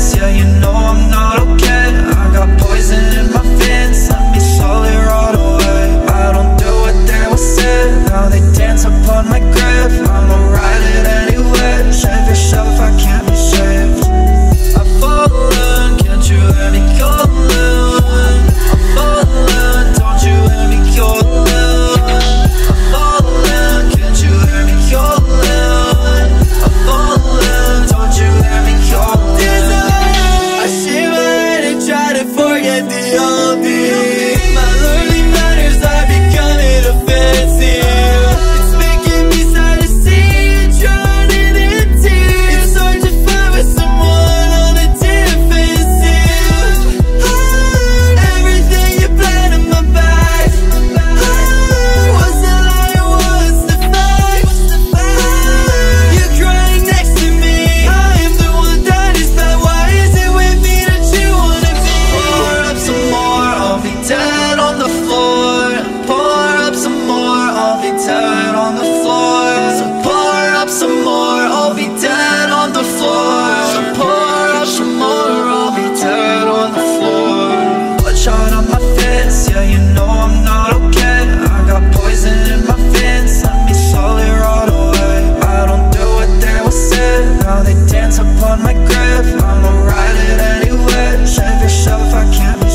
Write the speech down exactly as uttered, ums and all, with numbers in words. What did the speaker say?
chance. Yeah, you know I'm not okay. I got poison in my veins, let me slowly rot away. I don't do what they would say, now they dance upon my grave. I'ma ride it anyway. Save yourself, I can't be saved. I've fallen, can't you hear me calling? I've fallen, don't you hear me calling? I've fallen, can't you hear me calling? I've fallen, don't you hear me calling? I shiver and try to forget the oldie. My lonely matters are becoming offensive. It's making me sad to see you drowning in tears. It's hard to find with someone on the defensive. Oh, everything you played in my back. Oh, was the lie or was the fact? Oh, you're crying next to me. I am the one that is bad. Why is it with me that you wanna be? Pour up some more, I'll be dead on the floor. Pour up some more, I'll be dead on the floor. So pour up some more, I'll be dead on the floor. So pour up some more, I'll be dead on the floor. Bloodshot on my face, yeah, you know I'm not okay. I got poison in my veins, let me slowly rot away. I don't do what they would say, now they dance upon my grave. I'ma ride it anyway. Save yourself, I can't be